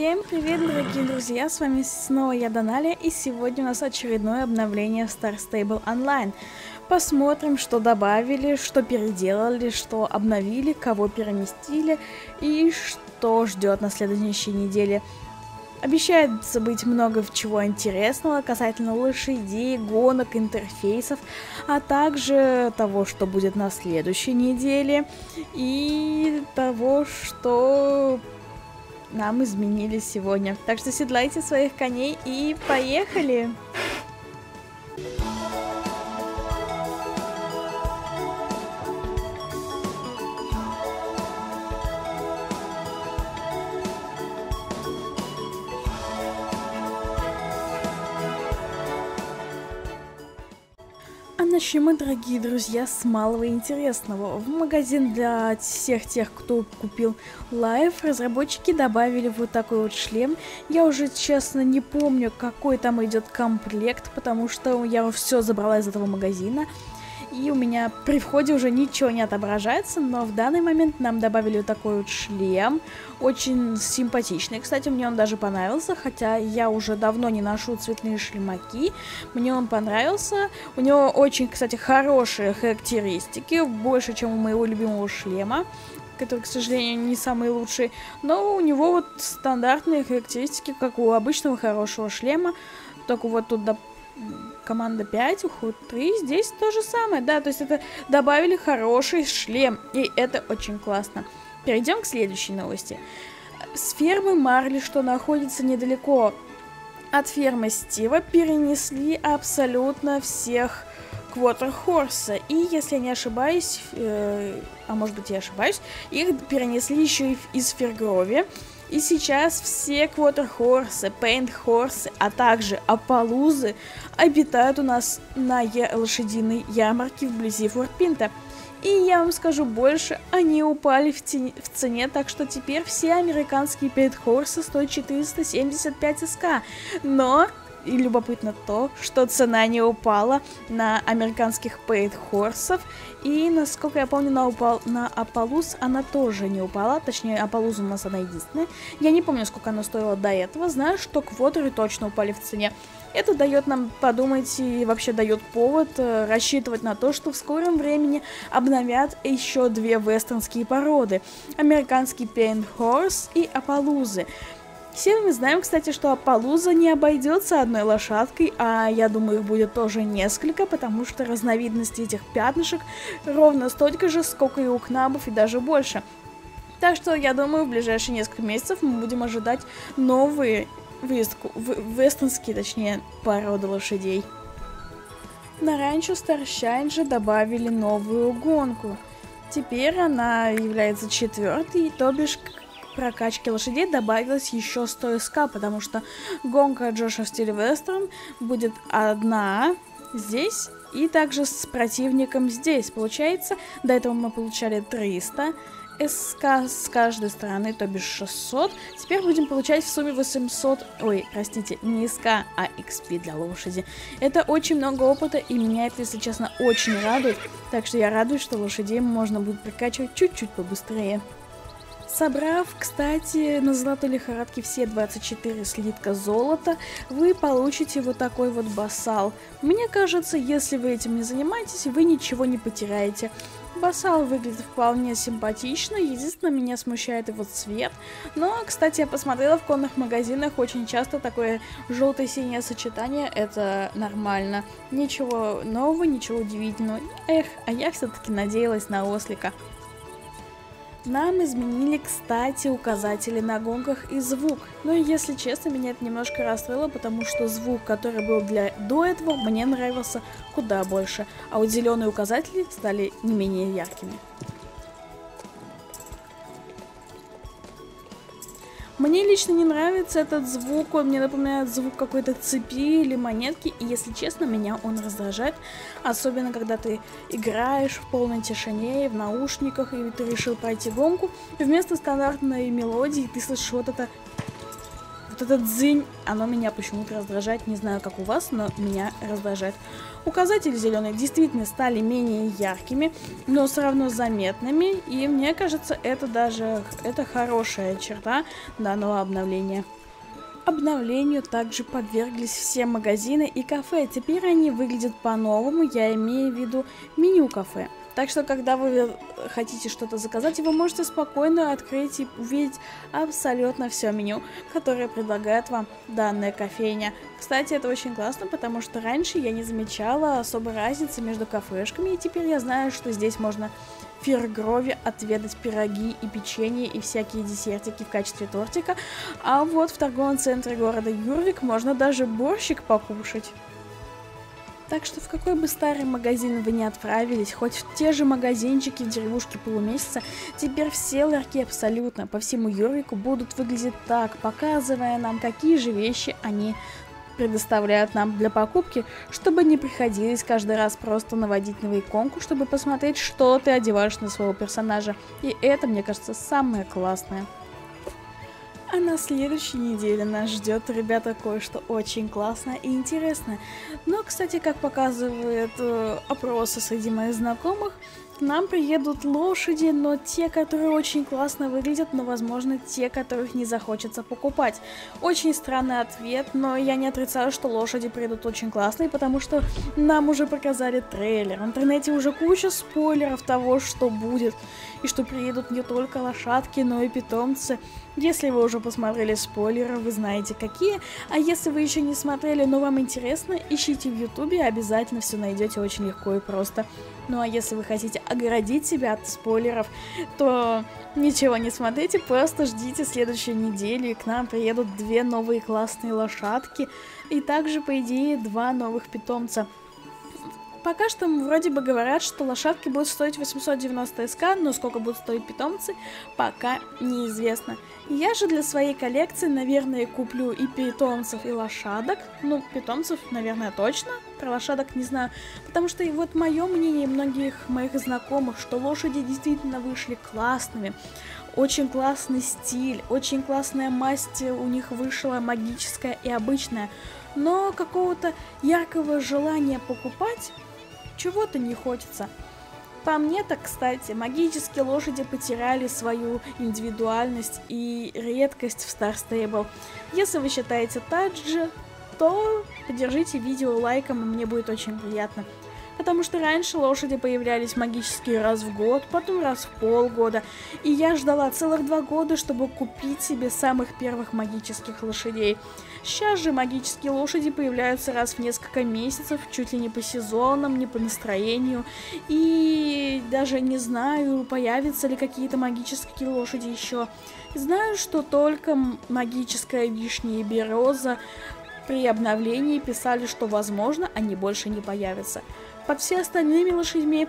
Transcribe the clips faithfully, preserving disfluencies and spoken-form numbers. Всем привет, дорогие друзья, с вами снова я, Даналия, и сегодня у нас очередное обновление в Star Stable Online. Посмотрим, что добавили, что переделали, что обновили, кого переместили и что ждет на следующей неделе. Обещается быть много чего интересного касательно лошадей, гонок, интерфейсов, а также того, что будет на следующей неделе, и того, что нам изменили сегодня. Так что седлайте своих коней и поехали! Начнем мы, дорогие друзья, с малого интересного. В магазин для всех тех, кто купил лайф, разработчики добавили вот такой вот шлем. Я уже, честно, не помню, какой там идет комплект, потому что я все забрала из этого магазина. И у меня при входе уже ничего не отображается, но в данный момент нам добавили вот такой вот шлем. Очень симпатичный, кстати, мне он даже понравился, хотя я уже давно не ношу цветные шлемаки. Мне он понравился. У него очень, кстати, хорошие характеристики, больше, чем у моего любимого шлема, который, к сожалению, не самый лучший. Но у него вот стандартные характеристики, как у обычного хорошего шлема. Только вот тут до... команда пять, уход три, здесь то же самое, да, то есть это добавили хороший шлем, и это очень классно. Перейдем к следующей новости. С фермы Марли, что находится недалеко от фермы Стива, перенесли абсолютно всех Квотерхорса. И, если я не ошибаюсь, э, а может быть я ошибаюсь, их перенесли еще и из Фергрови. И сейчас все Квотерхорсы, Пейнтхорсы, а также Аполлузы обитают у нас на лошадиной ярмарке вблизи Форпинта. И я вам скажу больше, они упали в, тени, в цене, так что теперь все американские Пейнтхорсы стоят четыреста семьдесят пять СК. Но и любопытно то, что цена не упала на американских Пейнтхорсов. И, насколько я помню, на, упал... на Аполлус она тоже не упала. Точнее, Аполлус у нас она единственная. Я не помню, сколько она стоила до этого. Знаю, что квотеры точно упали в цене. Это дает нам подумать и вообще дает повод э, рассчитывать на то, что в скором времени обновят еще две вестернские породы. Американский Пейнтхорс и Аполлузы. Все мы знаем, кстати, что Аполлуза не обойдется одной лошадкой, а я думаю, их будет тоже несколько, потому что разновидностей этих пятнышек ровно столько же, сколько и у кнабов, и даже больше. Так что, я думаю, в ближайшие несколько месяцев мы будем ожидать новые вестку, вестонские, точнее, породы лошадей. На ранчо Старшайн же добавили новую гонку. Теперь она является четвертой, то бишь... прокачки лошадей добавилось еще сто СК, потому что гонка Джоша в стиле вестерн будет одна здесь и также с противником здесь. Получается, до этого мы получали триста СК с каждой стороны, то бишь шестьсот. Теперь будем получать в сумме восемьсот, ой, простите, не СК, а икс пи для лошади. Это очень много опыта, и меня это, если честно, очень радует. Так что я радуюсь, что лошадей можно будет прокачивать чуть-чуть побыстрее. Собрав, кстати, на золотой лихорадке все двадцать четыре слитка золота, вы получите вот такой вот басал. Мне кажется, если вы этим не занимаетесь, вы ничего не потеряете. Басал выглядит вполне симпатично, единственное, меня смущает его цвет. Но, кстати, я посмотрела в конных магазинах, очень часто такое желто-синее сочетание, это нормально. Ничего нового, ничего удивительного. Эх, а я все-таки надеялась на ослика. Нам изменили, кстати, указатели на гонках и звук. Но, если честно, меня это немножко расстроило, потому что звук, который был для... до этого, мне нравился куда больше. А вот зеленые указатели стали не менее яркими. Мне лично не нравится этот звук, он мне напоминает звук какой-то цепи или монетки, и, если честно, меня он раздражает, особенно когда ты играешь в полной тишине, в наушниках, и ты решил пройти гонку, вместо стандартной мелодии ты слышишь вот это, вот вот этот дзынь, оно меня почему-то раздражает. Не знаю, как у вас, но меня раздражает. Указатели зеленые действительно стали менее яркими, но все равно заметными. И мне кажется, это даже это хорошая черта данного обновления. Обновлению также подверглись все магазины и кафе. Теперь они выглядят по-новому, я имею в виду меню кафе. Так что, когда вы хотите что-то заказать, вы можете спокойно открыть и увидеть абсолютно все меню, которое предлагает вам данная кофейня. Кстати, это очень классно, потому что раньше я не замечала особой разницы между кафешками, и теперь я знаю, что здесь можно в Фергрове отведать пироги и печенье и всякие десертики в качестве тортика, а вот в торговом центре города Юрвик можно даже борщик покушать. Так что в какой бы старый магазин вы ни отправились, хоть в те же магазинчики в деревушке полумесяца, теперь все ларьки абсолютно по всему Юрвику будут выглядеть так, показывая нам, какие же вещи они предоставляют нам для покупки, чтобы не приходилось каждый раз просто наводить на иконку, чтобы посмотреть, что ты одеваешь на своего персонажа. И это, мне кажется, самое классное. А на следующей неделе нас ждет, ребята, кое-что очень классное и интересное. Но, кстати, как показывают э, опросы среди моих знакомых, к нам приедут лошади, но те, которые очень классно выглядят, но, возможно, те, которых не захочется покупать. Очень странный ответ, но я не отрицаю, что лошади придут очень классные, потому что нам уже показали трейлер. В интернете уже куча спойлеров того, что будет, и что приедут не только лошадки, но и питомцы. Если вы уже посмотрели спойлеры, вы знаете какие. А если вы еще не смотрели, но вам интересно, ищите в Ютубе, обязательно все найдете очень легко и просто. Ну а если вы хотите оградить себя от спойлеров, то ничего не смотрите, просто ждите следующей недели, и к нам приедут две новые классные лошадки, и также, по идее, два новых питомца. Пока что вроде бы говорят, что лошадки будут стоить восемьсот девяносто эс ка, но сколько будут стоить питомцы, пока неизвестно. Я же для своей коллекции, наверное, куплю и питомцев, и лошадок. Ну, питомцев, наверное, точно. Про лошадок не знаю. Потому что и вот мое мнение многих моих знакомых, что лошади действительно вышли классными. Очень классный стиль, очень классная масть у них вышла, магическая и обычная. Но какого-то яркого желания покупать чего-то не хочется. По мне так, кстати, магические лошади потеряли свою индивидуальность и редкость в Star Stable. Если вы считаете так же, то поддержите видео лайком, и мне будет очень приятно. Потому что раньше лошади появлялись магические раз в год, потом раз в полгода. И я ждала целых два года, чтобы купить себе самых первых магических лошадей. Сейчас же магические лошади появляются раз в несколько месяцев, чуть ли не по сезонам, не по настроению. И даже не знаю, появятся ли какие-то магические лошади еще. Знаю, что только магическая вишня и береза при обновлении писали, что, возможно, они больше не появятся. Под все остальными лошадьми,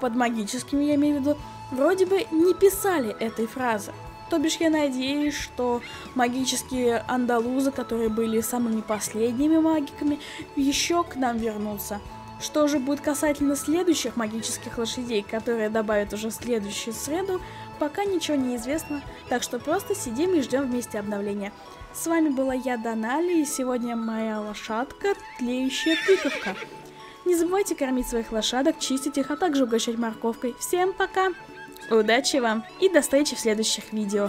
под магическими, я имею в виду, вроде бы не писали этой фразы. То бишь я надеюсь, что магические андалузы, которые были самыми последними магиками, еще к нам вернутся. Что же будет касательно следующих магических лошадей, которые добавят уже в следующую среду, пока ничего не известно, так что просто сидим и ждем вместе обновления. С вами была я, Даналия, и сегодня моя лошадка Тлеющая пиковка. Не забывайте кормить своих лошадок, чистить их, а также угощать морковкой. Всем пока, удачи вам и до встречи в следующих видео.